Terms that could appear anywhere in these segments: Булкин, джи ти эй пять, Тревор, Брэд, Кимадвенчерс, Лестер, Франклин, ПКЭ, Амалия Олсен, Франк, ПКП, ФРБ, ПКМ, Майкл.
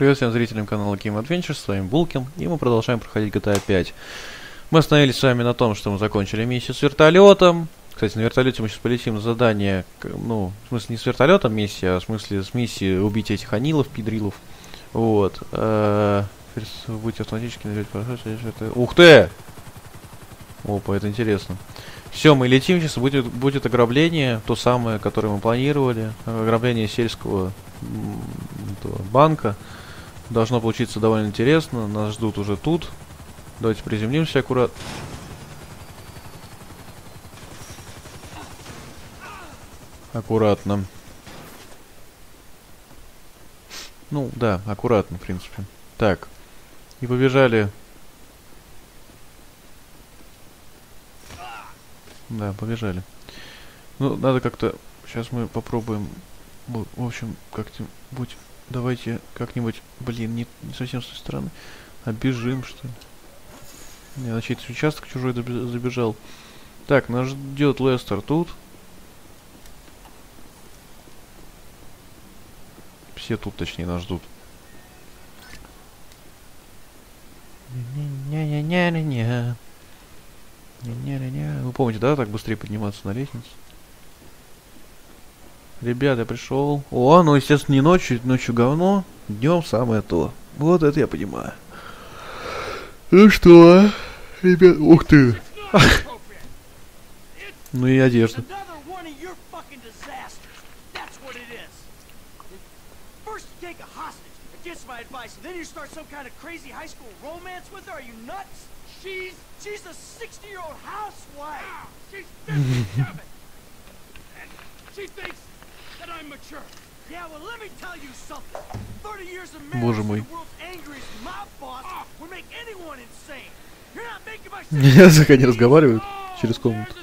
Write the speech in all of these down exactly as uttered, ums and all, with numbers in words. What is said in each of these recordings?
Привет всем зрителям канала Кимадвенчерс, с вами Булкин, и мы продолжаем проходить джи ти эй пять. Мы остановились с вами на том, что мы закончили миссию с вертолетом. Кстати, на вертолете мы сейчас полетим на задание, ну, в смысле не с вертолетом миссия, а в смысле с миссией убить этих анилов, пидрилов. Вот. Вы будете автоматически нажать вертолет. Ух ты! Опа, это интересно. Все, мы летим сейчас, будет, будет ограбление, то самое, которое мы планировали. Ограбление сельского банка. Должно получиться довольно интересно. Нас ждут уже тут. Давайте приземлимся аккуратно. Аккуратно. Ну, да, аккуратно, в принципе. Так. И побежали. Да, побежали. Ну, надо как-то... Сейчас мы попробуем... В общем, как-нибудь... Давайте как-нибудь, блин, не, не совсем с той стороны. А бежим, что ли? Я на чей-то участок чужой забежал. Так, нас ждет Лестер тут. Все тут, точнее, нас ждут. Не-не-не-не-не-не. Не-не-не-не. Вы помните, да, так быстрее подниматься на лестницу? Ребята, пришел. О, ну естественно не ночью, ночью говно, днем самое то. Вот это я понимаю. Ну что, ребят, ух ты. Ну и одежда. Боже мой. Я пока не разговаривают через комнату.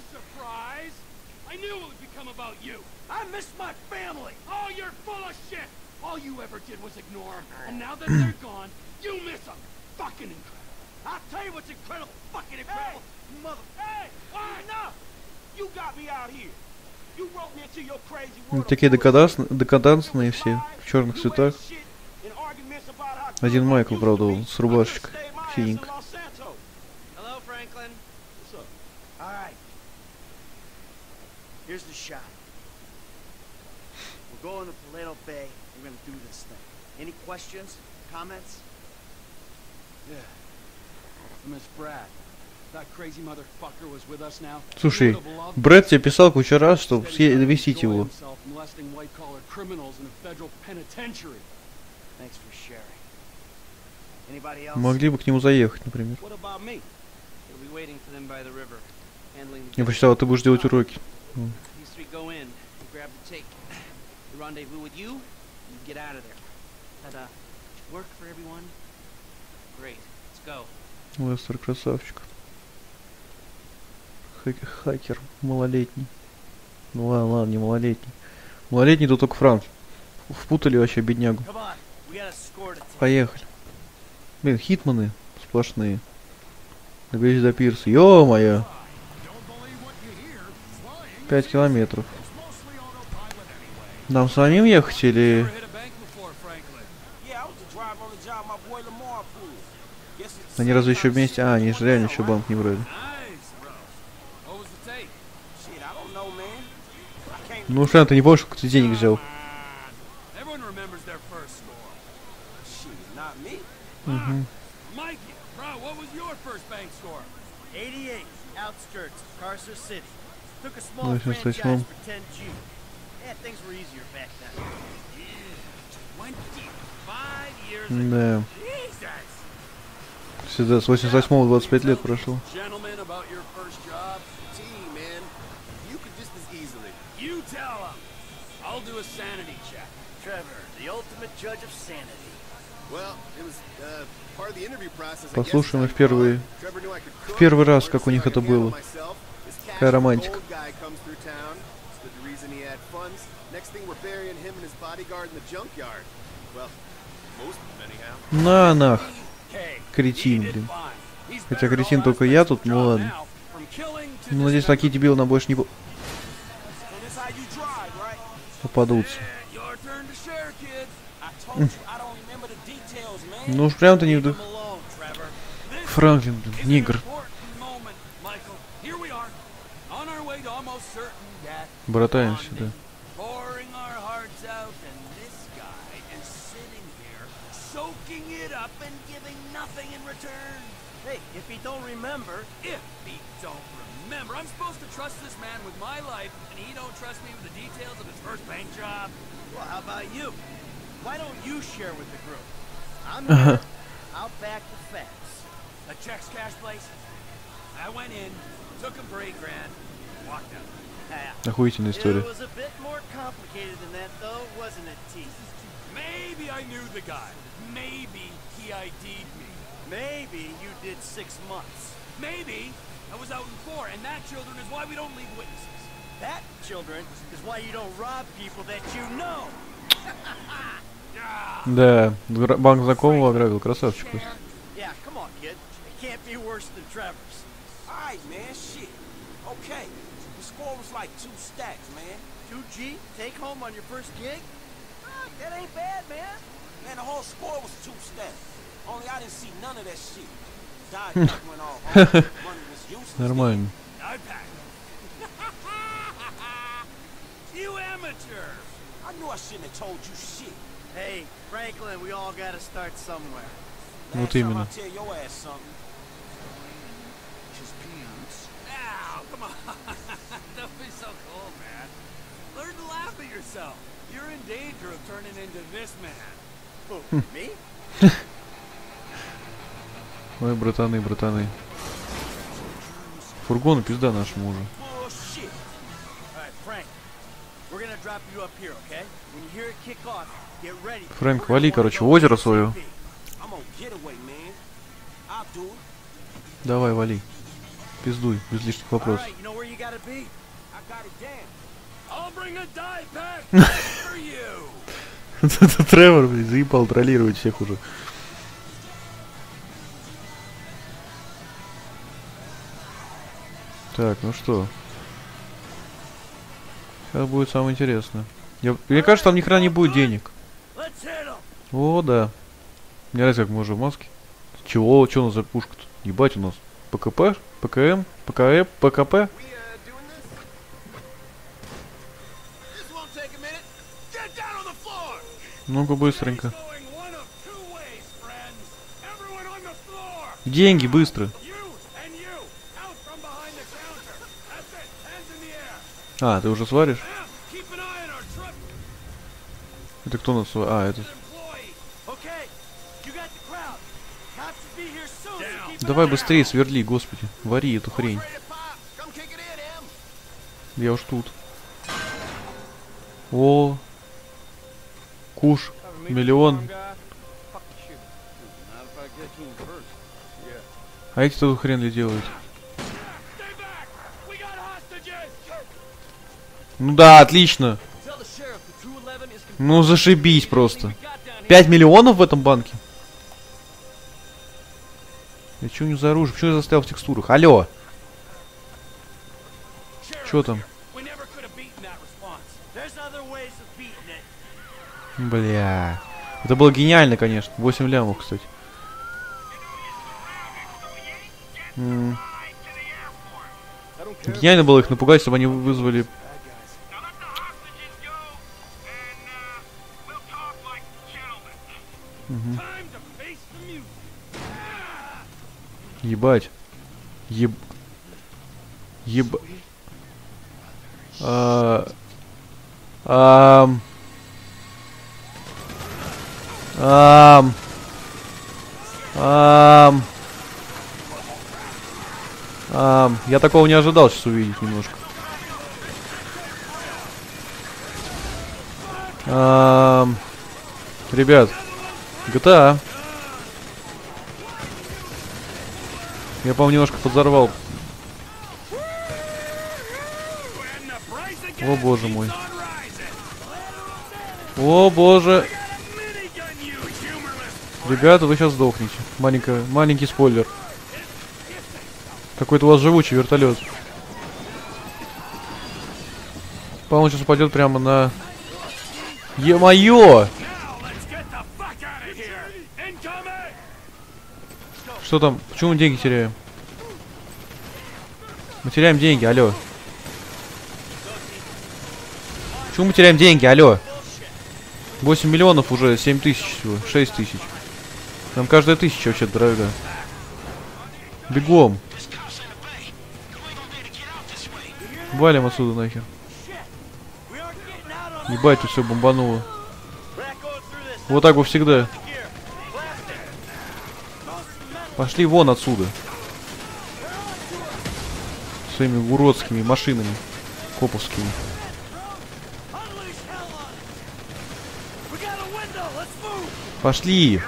Такие декадансные все, в черных цветах. Один Майкл, правда, с рубашечкой синенькой. Слушай, Брэд тебе писал кучу раз, чтобы навестить его. Могли бы к нему заехать, например. Я посчитал, ты будешь делать уроки. Лестер красавчик. Хакер малолетний. Ну ладно, ладно, не малолетний. Малолетний, тут только Франк. Впутали вообще беднягу. Поехали. Блин, хитманы сплошные. Доберись до пирса. Ё-моё. Пять километров. Нам самим ехать или... Они разве еще вместе? А, они же реально еще банк не брали. Ну, Франк, ты не помнишь, сколько ты денег взял? Угу. восемьдесят восьмом. Да. Всегда с восемьдесят восьмого двадцать пять лет прошло. Послушаем их первые, в первый раз, как у них это было. Какая романтика. На нах, кретин, блин. Хотя кретин только я тут, ну ладно. Ну, надеюсь, такие дебилы нам больше не по... попадутся. Ну уж прям-то не вдох. Франклин, нигр. Братаем сюда. Ага. Охуительная история. Да, банк знакомого ограбил, красавчик. Нормально. Вот именно. Ой, братаны, братаны. Фургону пизда нашему уже. Фрэнк, вали, короче, в озеро свое. Давай, вали. Пиздуй, без лишних вопросов. Это Тревор, блин, заебал троллировать всех уже. Так, ну что. Сейчас будет самое интересное. Я, мне кажется, там ни хрена не будет денег. О, да. Мне нравится, как мы уже в маске. Чего? Чего у нас за пушка-то? Ебать, у нас ПКП, ПКМ, ПКЭ, ПКП. Ну-ка, быстренько. Деньги, быстро. А, ты уже сваришь? Это кто нас сварит? А, это... Давай быстрее сверли, господи. Вари эту хрень. Я уж тут. О. Куш. Миллион. А эти тут хрен ли делают? Ну да, отлично. Ну зашибись просто. пять миллионов в этом банке? Я чё не за оружие? Почему я застрял в текстурах? Алло! Чё там? Бля. Это было гениально, конечно. восемь лямов, кстати. М-м. Гениально было их напугать, чтобы они вызвали... Угу. Ебать. Еб... Еб... А... А... А... А... А... Я такого не ожидал сейчас увидеть немножко. А... Ребят. джи ти эй. Я, по-моему, немножко подзорвал. О, боже мой. О, боже. Ребята, вы сейчас сдохнете. Маленькая, маленький спойлер. Какой-то у вас живучий вертолет. По-моему, сейчас упадет прямо на... Е-мое! Что там? Почему мы деньги теряем? Мы теряем деньги, алло. Почему мы теряем деньги, алло? восемь миллионов уже, семь тысяч всего, шесть тысяч. Нам каждая тысяча вообще-то дорога. Бегом. Валим отсюда нахер. Ебать, тут все бомбануло. Вот так бы всегда. Пошли вон отсюда. Своими уродскими машинами. Коповскими. Пошли.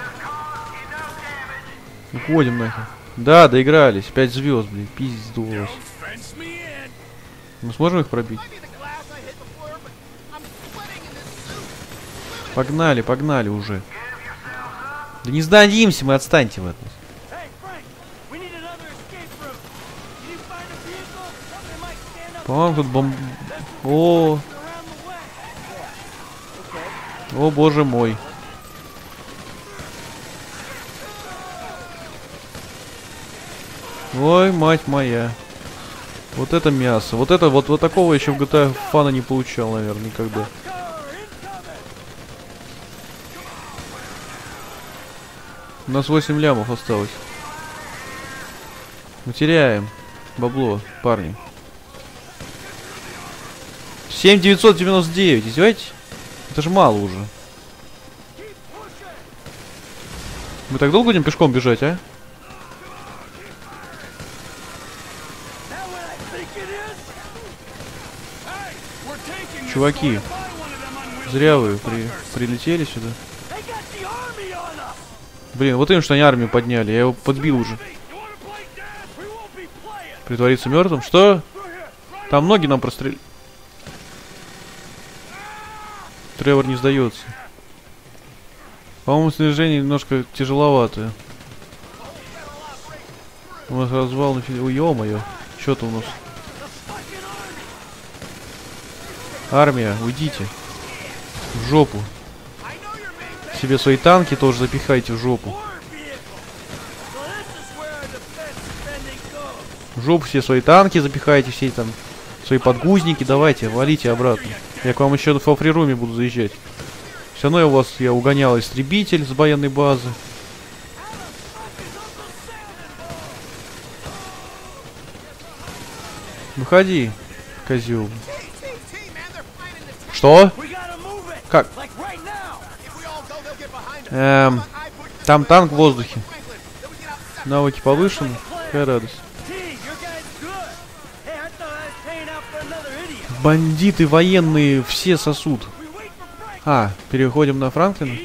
Уходим нахер. Да, доигрались. пять звезд, блин. Пиздос. Мы сможем их пробить? Погнали, погнали уже. Да не сдадимся мы, отстаньте в этом. По-моему, тут бомб... О! О, боже мой. Ой, мать моя. Вот это мясо. Вот это вот, вот такого еще в джи ти эй фана не получал, наверное, никогда. У нас восемь лямов осталось. Мы теряем бабло, парни. семь тысяч девятьсот девяносто девять, издевайтесь? Это же мало уже. Мы так долго будем пешком бежать, а? Чуваки, зря вы при... прилетели сюда. Блин, вот им, что они армию подняли, я его подбил уже. Притвориться мертвым? Что? Там ноги нам прострели. Тревор не сдается. По-моему, снаряжение немножко тяжеловатое. У нас развал на филе. Ой, ё-моё, что-то у нас. Армия, уйдите. В жопу. Себе свои танки тоже запихайте в жопу. В жопу все свои танки запихайте, все там свои подгузники. Давайте, валите обратно. Я к вам еще в фрируме буду заезжать. Все равно я у вас, я угонял истребитель с военной базы. Выходи, козел. Что? Как? Эм, там танк в воздухе. Навыки повышены. Какая радость. Бандиты военные все сосут. А, переходим на Франклина.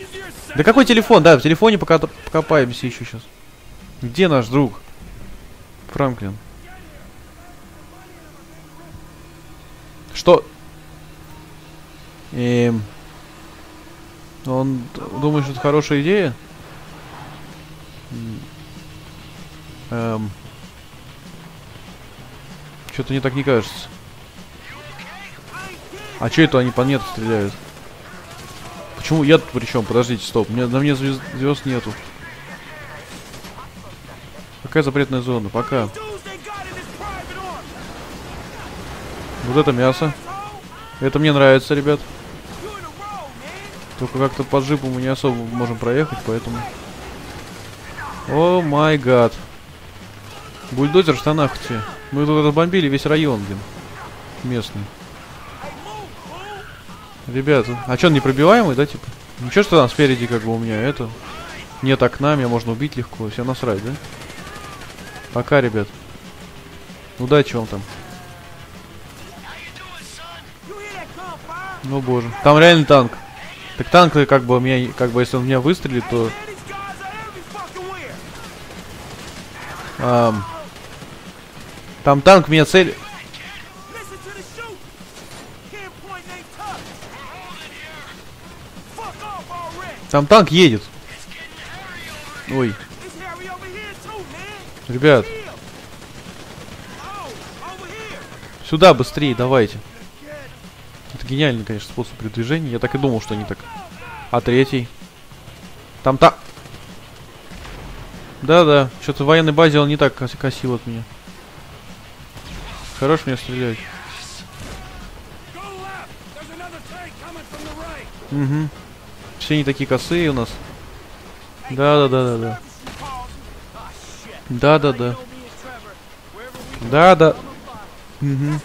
Да какой телефон? Да, в телефоне пока покопаемся еще сейчас. Где наш друг? Франклин. Что? Эм... Он думает, что это хорошая идея? Эм... Что-то мне так не кажется. А че это они по нету стреляют? Почему я тут при чем? Подождите, стоп. Мне, на мне звезд, звезд нету. Какая запретная зона? Пока. Вот это мясо. Это мне нравится, ребят. Только как-то по джипу мы не особо можем проехать, поэтому... О май гад. Бульдозер в штанах те. Мы тут разбомбили весь район, блин. Местный. Ребята, а чё он непробиваемый, да, типа? Ничего, что там спереди как бы у меня это... Нет окна, меня можно убить легко, все насрать, да? Пока, ребят. Удачи вам там. Ну боже, там реально танк. Так танк, как бы, меня, как бы, если он меня выстрелит, то... Эм... Там танк меня цель... Там танк едет. Ой. Ребят. Сюда быстрее, давайте. Это гениальный, конечно, способ передвижения. Я так и думал, что они так... А третий? Там-то... Да-да, что-то в военной базе он не так косил от меня. Хорош меня стрелять. Угу. Все не такие косые у нас. Да-да-да-да-да. Да-да-да. Да-да. Угу.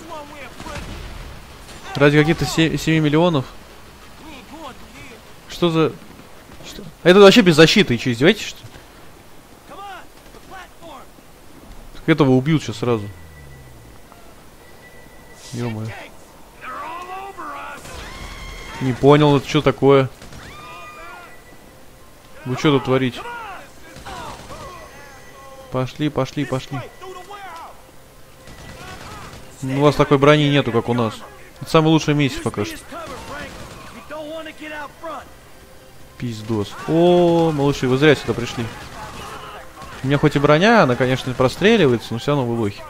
Ради каких-то семи миллионов? Что за... Что? Это вообще без защиты, че, издеваетесь, что ли? Так этого убьют сейчас сразу. Ё-моё. Не понял, это что такое? Вы что тут творите? Пошли, пошли, пошли. Ну, у вас такой брони нету, как у нас. Это самая лучшая миссия пока что. Пиздос. О, малыши, вы зря сюда пришли. У меня хоть и броня, она, конечно, простреливается, но все равно вы лохи.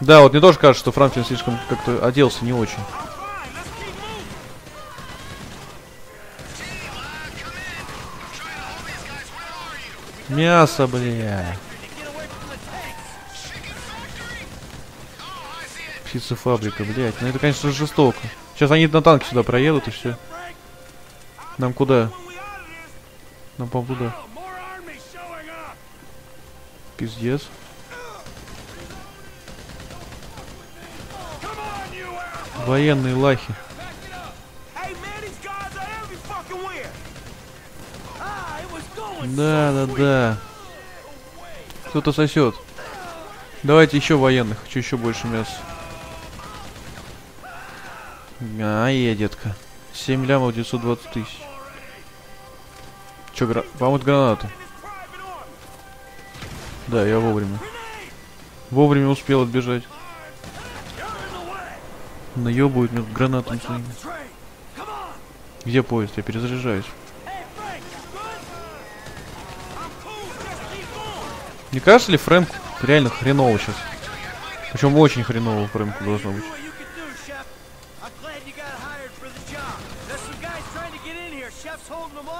Да, вот мне тоже кажется, что Франклин слишком как-то оделся не очень. Мясо, бля. Птицефабрика, блядь. Ну это, конечно, жестоко. Сейчас они на танке сюда проедут и все. Нам куда? Нам побуда. Пиздец. Военные лахи. Да, да, да. Кто-то сосет. Давайте еще военных. Хочу еще больше мяса. А, е, детка. семь лямов, девятьсот двадцать тысяч. Че, гра... помыть гранату? Да, я вовремя. Вовремя успел отбежать. Наебывают меня гранатами своими. Где поезд? Я перезаряжаюсь. Не кажется ли Фрэнк реально хреново сейчас? Причем очень хреново Фрэнку должно быть.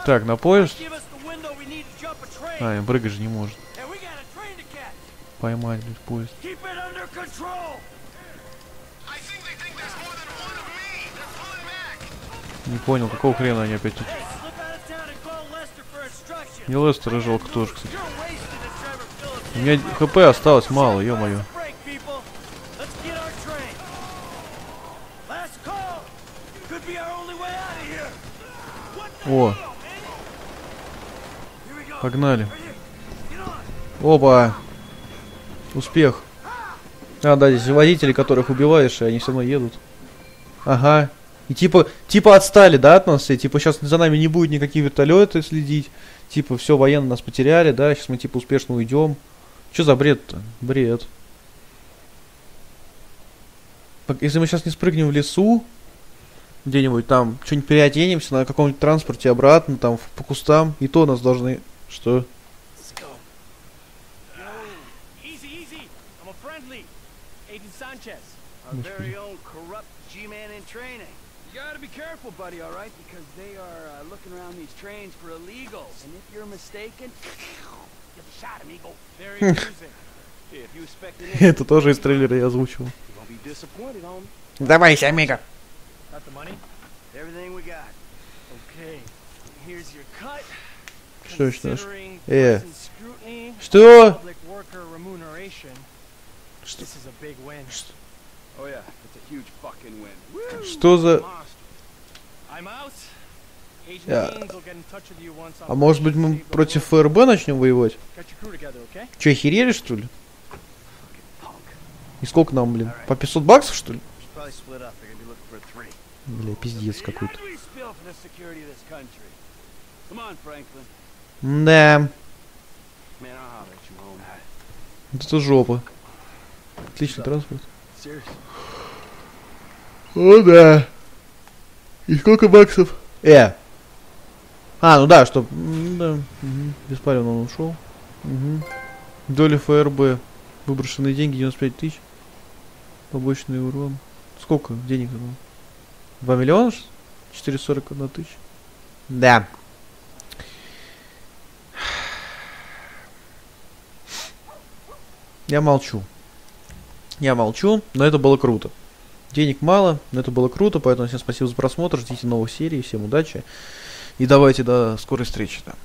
Так, на поезд. А, брыгать же не может. Поймать, блядь, поезд. Не понял, какого хрена они опять тут. И Лестера жалко тоже, кстати. У меня хп осталось мало, ё-моё. О. Погнали. Оба. Успех. А, да, здесь водители, которых убиваешь, и они все равно едут. Ага. И типа, типа отстали, да, от нас все? Типа сейчас за нами не будет никакие вертолеты следить. Типа, все, военные нас потеряли, да? Сейчас мы типа успешно уйдем. Че за бред-то? Бред. Если мы сейчас не спрыгнем в лесу, где-нибудь там, что-нибудь переоденемся на каком-нибудь транспорте обратно, там, по кустам, и то нас должны... Что? Это тоже из трейлера я озвучивал. Давай, амиго. Что, что? Э. Что? Что за... А... а может быть мы против ФРБ начнем воевать? Че, охерели, что ли? И сколько нам, блин? По пятьсот баксов, что ли? Бля, пиздец какой-то. Да. Это жопа. Отличный транспорт. О, да. И сколько баксов? Э. А, ну да, чтоб... Да. Угу. Беспалевно он ушел. Угу. Доля ФРБ. Выброшенные деньги девяносто пять тысяч. Побочный урон. Сколько денег было? два миллиона? четыреста сорок одна тысяча. Да. Я молчу. Я молчу, но это было круто. Денег мало, но это было круто, поэтому всем спасибо за просмотр, ждите новых серий, всем удачи. И давайте до скорой встречи. Да.